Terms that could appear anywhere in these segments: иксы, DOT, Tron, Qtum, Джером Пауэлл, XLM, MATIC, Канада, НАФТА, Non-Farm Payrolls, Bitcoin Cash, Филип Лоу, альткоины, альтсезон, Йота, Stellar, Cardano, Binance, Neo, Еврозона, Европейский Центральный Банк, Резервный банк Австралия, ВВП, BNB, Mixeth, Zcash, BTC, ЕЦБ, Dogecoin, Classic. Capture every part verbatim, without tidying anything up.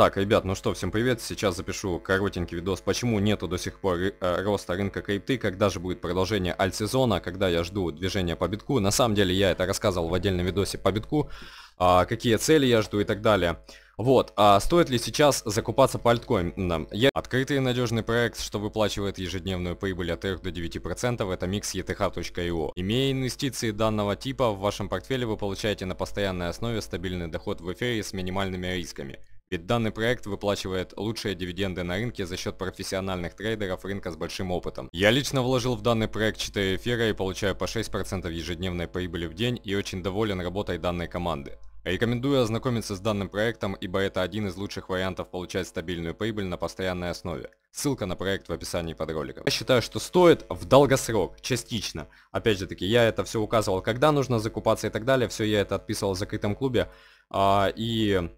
Так, ребят, ну что, всем привет, сейчас запишу коротенький видос, почему нету до сих пор ры роста рынка крипты, когда же будет продолжение альт-сезона, когда я жду движения по битку. На самом деле я это рассказывал в отдельном видосе по битку, а, какие цели я жду и так далее. Вот, а стоит ли сейчас закупаться по альткоинам? Я... Открытый и надежный проект, что выплачивает ежедневную прибыль от трёх до девяти процентов, это микс точка и ти эйч точка ай о. Имея инвестиции данного типа, в вашем портфеле вы получаете на постоянной основе стабильный доход в эфире с минимальными рисками. Ведь данный проект выплачивает лучшие дивиденды на рынке за счет профессиональных трейдеров рынка с большим опытом. Я лично вложил в данный проект четыре эфира и получаю по шесть процентов ежедневной прибыли в день и очень доволен работой данной команды. Рекомендую ознакомиться с данным проектом, ибо это один из лучших вариантов получать стабильную прибыль на постоянной основе. Ссылка на проект в описании под роликом. Я считаю, что стоит в долгосрок, частично. Опять же таки, я это все указывал, когда нужно закупаться и так далее. Все я это отписывал в закрытом клубе. А, и...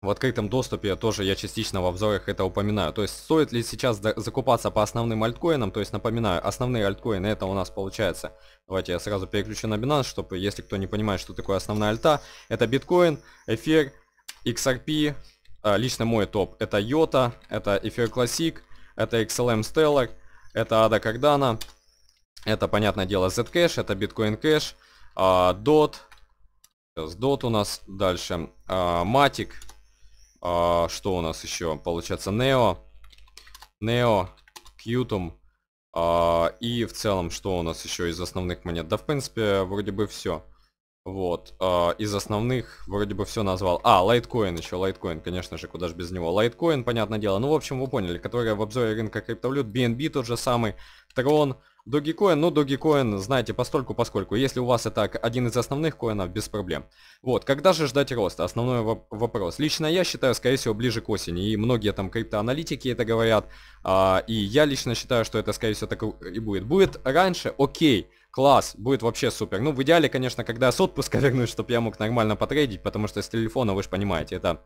В открытом доступе тоже я частично в обзорах это упоминаю. То есть стоит ли сейчас закупаться по основным альткоинам? То есть напоминаю, основные альткоины это у нас получается. Давайте я сразу переключу на Binance, чтобы если кто не понимает, что такое основная альта. Это биткоин, эфир, икс ар пи, лично мой топ. Это Йота, это эфир Classic, это икс эл эм Stellar, это эй ди эй Cardano, это понятное дело Zcash, это Bitcoin Cash, дот. Сейчас дот у нас дальше. матик. Uh, что у нас еще? Получается Neo, Neo, Qtum uh, и в целом что у нас еще из основных монет? Да в принципе вроде бы все. Вот, uh, из основных вроде бы все назвал. А, лайткоин еще, лайткоин, конечно же, куда же без него. Лайткоин, понятное дело, ну в общем вы поняли, которые в обзоре рынка криптовалют, би эн би тот же самый, Tron, Dogecoin, ну Dogecoin, знаете, постольку, поскольку, если у вас это один из основных коинов, без проблем. Вот, когда же ждать роста? Основной воп вопрос. Лично я считаю, скорее всего, ближе к осени, и многие там криптоаналитики это говорят, а, и я лично считаю, что это, скорее всего, так и будет. Будет раньше, окей, класс, будет вообще супер. Ну, в идеале, конечно, когда я с отпуска вернусь, чтобы я мог нормально потрейдить, потому что с телефона, вы же понимаете, это...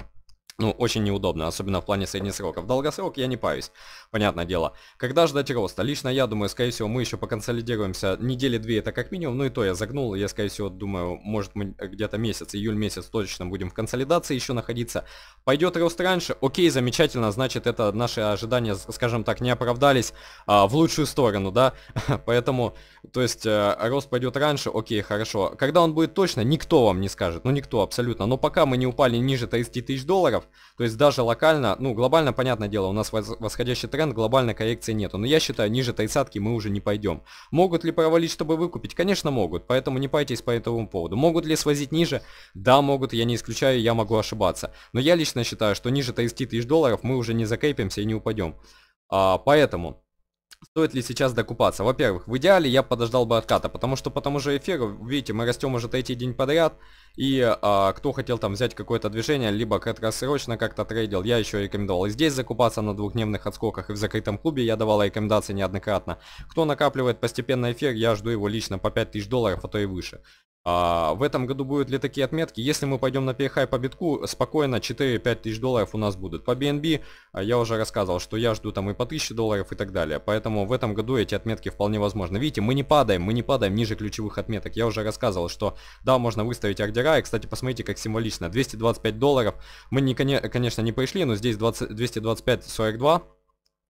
Ну, очень неудобно, особенно в плане среднесроков. В долгосрок я не парюсь, понятное дело. Когда ждать роста? Лично я думаю, скорее всего, мы еще поконсолидируемся недели две, это как минимум. Ну и то я загнул, я, скорее всего, думаю, может мы где-то месяц, июль месяц точно будем в консолидации еще находиться. Пойдет рост раньше? Окей, замечательно, значит, это наши ожидания, скажем так, не оправдались а, в лучшую сторону, да? Поэтому, то есть, рост пойдет раньше, окей, хорошо. Когда он будет точно, никто вам не скажет, ну никто абсолютно. Но пока мы не упали ниже тридцати тысяч долларов, то есть даже локально, ну глобально, понятное дело, у нас восходящий тренд, глобальной коррекции нету. Но я считаю, ниже тридцатки мы уже не пойдем. Могут ли провалить, чтобы выкупить? Конечно, могут, поэтому не пайтесь по этому поводу. Могут ли свозить ниже? Да, могут, я не исключаю, я могу ошибаться. Но я лично считаю, что ниже тридцати тысяч долларов мы уже не закрепимся и не упадем. А, поэтому... Стоит ли сейчас докупаться? Во-первых, в идеале я подождал бы отката, потому что по тому же эфиру, видите, мы растем уже третий день подряд, и а, кто хотел там взять какое-то движение, либо краткосрочно как-то трейдил, я еще рекомендовал и здесь закупаться на двухдневных отскоках, и в закрытом клубе я давал рекомендации неоднократно. Кто накапливает постепенно эфир, я жду его лично по пять тысяч долларов, а то и выше. А, в этом году будут ли такие отметки? Если мы пойдем на перехай по битку, спокойно четыре-пять тысяч долларов у нас будут. По би эн би я уже рассказывал, что я жду там и по тысяче долларов и так далее. Поэтому в этом году эти отметки вполне возможны. Видите, мы не падаем, мы не падаем ниже ключевых отметок. Я уже рассказывал, что да, можно выставить ордера. И, кстати, посмотрите, как символично. двести двадцать пять долларов. Мы, не, конечно, не пришли, но здесь двести двадцать пять сорок два.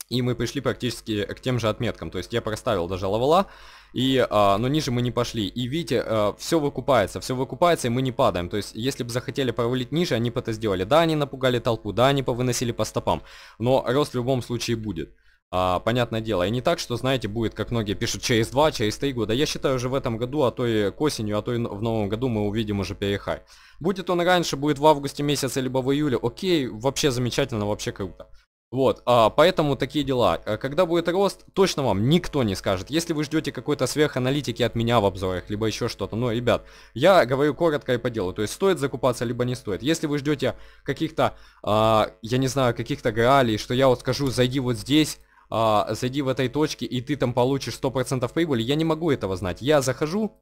И мы пришли практически к тем же отметкам. То есть я проставил даже левела, и, а, но ниже мы не пошли. И видите, а, все выкупается, все выкупается, и мы не падаем. То есть если бы захотели провалить ниже, они бы это сделали. Да, они напугали толпу, да, они повыносили по стопам. Но рост в любом случае будет. А, понятное дело. И не так, что, знаете, будет, как многие пишут, через два, через три года. Я считаю, уже в этом году, а то и к осенью, а то и в новом году мы увидим уже перехай. Будет он раньше, будет в августе месяце, либо в июле. Окей, вообще замечательно, вообще круто. Вот, а, поэтому такие дела. Когда будет рост, точно вам никто не скажет. Если вы ждете какой-то сверханалитики от меня в обзорах, либо еще что-то. Но, ребят, я говорю коротко и по делу. То есть стоит закупаться, либо не стоит. Если вы ждете каких-то, а, я не знаю, каких-то граалей, что я вот скажу, зайди вот здесь, а, зайди в этой точке, и ты там получишь сто процентов прибыли, я не могу этого знать. Я захожу...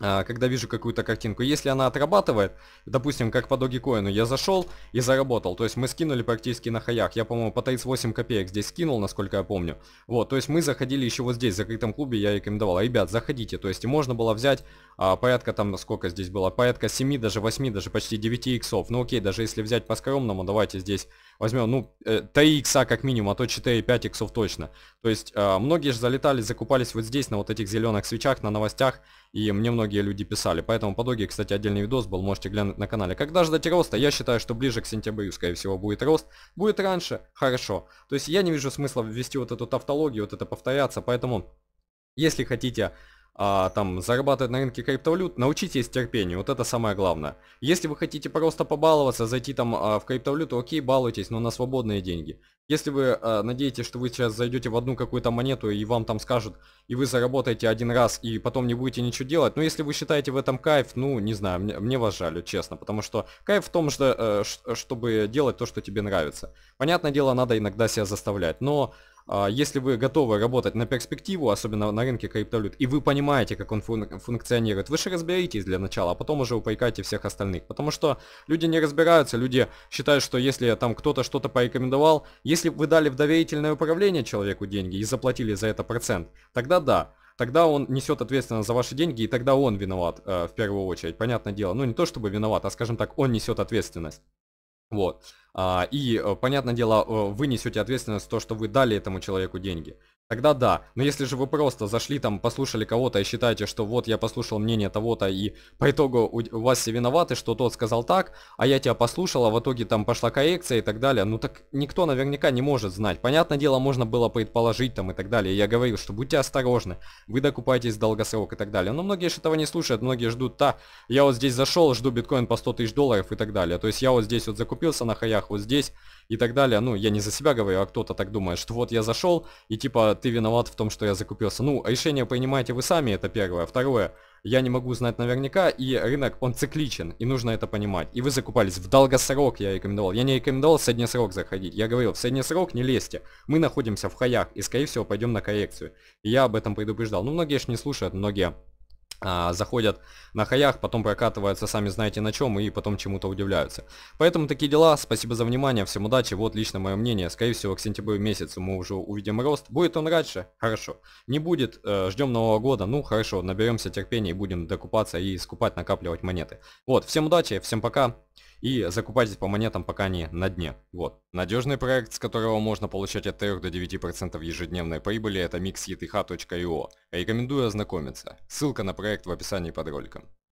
Когда вижу какую-то картинку, если она отрабатывает, допустим, как по Dogecoin, я зашел и заработал, то есть мы скинули практически на хаях, я, по-моему, по тридцать восемь копеек здесь скинул, насколько я помню, вот, то есть мы заходили еще вот здесь, в закрытом клубе я рекомендовал, ребят, заходите, то есть можно было взять а, порядка там, сколько здесь было, порядка семи, даже восьми, даже почти девяти иксов. Ну окей, даже если взять по-скромному, давайте здесь возьмем, ну, три икса как минимум, а то четыре-пять иксов точно. То есть а, многие же залетали, закупались вот здесь, на вот этих зеленых свечах, на новостях, и мне многие люди писали. Поэтому по доге, кстати, отдельный видос был, можете глянуть на канале. Когда ждать роста? Я считаю, что ближе к сентябрю, скорее всего, будет рост. Будет раньше? Хорошо. То есть я не вижу смысла ввести вот эту тавтологию, вот это повторяться, поэтому... Если хотите а, там зарабатывать на рынке криптовалют, научитесь терпению, вот это самое главное. Если вы хотите просто побаловаться, зайти там а, в криптовалюту, окей, балуйтесь, но на свободные деньги. Если вы а, надеетесь, что вы сейчас зайдете в одну какую-то монету и вам там скажут, и вы заработаете один раз и потом не будете ничего делать, но если вы считаете в этом кайф, ну не знаю, мне, мне вас жаль, честно, потому что кайф в том, что, чтобы делать то, что тебе нравится. Понятное дело, надо иногда себя заставлять, но... Если вы готовы работать на перспективу, особенно на рынке криптовалют, и вы понимаете, как он фун функционирует, вы же разберитесь для начала, а потом уже упрекайте всех остальных. Потому что люди не разбираются, люди считают, что если там кто-то что-то порекомендовал, если вы дали в доверительное управление человеку деньги и заплатили за это процент, тогда да. Тогда он несет ответственность за ваши деньги, и тогда он виноват э, в первую очередь, понятное дело. Ну не то чтобы виноват, а скажем так, он несет ответственность. Вот. И, понятное дело, вы несете ответственность за то, что вы дали этому человеку деньги. Тогда да, но если же вы просто зашли там, послушали кого-то и считаете, что вот я послушал мнение того-то и по итогу у вас все виноваты, что тот сказал так, а я тебя послушал, а в итоге там пошла коррекция и так далее, ну так никто наверняка не может знать. Понятное дело, можно было предположить там и так далее, я говорил, что будьте осторожны, вы докупаетесь в долгосрок и так далее, но многие же этого не слушают, многие ждут, да, я вот здесь зашел, жду биткоин по сто тысяч долларов и так далее, то есть я вот здесь вот закупился на хаях, вот здесь и так далее, ну я не за себя говорю, а кто-то так думает, что вот я зашел и типа... ты виноват в том, что я закупился. Ну, решение принимаете вы сами, это первое. Второе, я не могу знать наверняка, и рынок, он цикличен, и нужно это понимать. И вы закупались в долгосрок, я рекомендовал. Я не рекомендовал в среднесрок заходить. Я говорил, в среднесрок не лезьте. Мы находимся в хаях, и, скорее всего, пойдем на коррекцию. И я об этом предупреждал. Ну, многие же не слушают, многие... заходят на хаях, потом прокатываются, сами знаете на чем, и потом чему-то удивляются. Поэтому такие дела, спасибо за внимание, всем удачи, вот лично мое мнение, скорее всего к сентябрю месяцу мы уже увидим рост, будет он раньше, хорошо, не будет, ждем нового года, ну хорошо, наберемся терпения и будем докупаться и скупать, накапливать монеты. Вот, всем удачи, всем пока. И закупайтесь по монетам, пока они на дне. Вот. Надежный проект, с которого можно получать от трёх до девяти процентов ежедневной прибыли, это микс точка и т х точка и о. Рекомендую ознакомиться. Ссылка на проект в описании под роликом.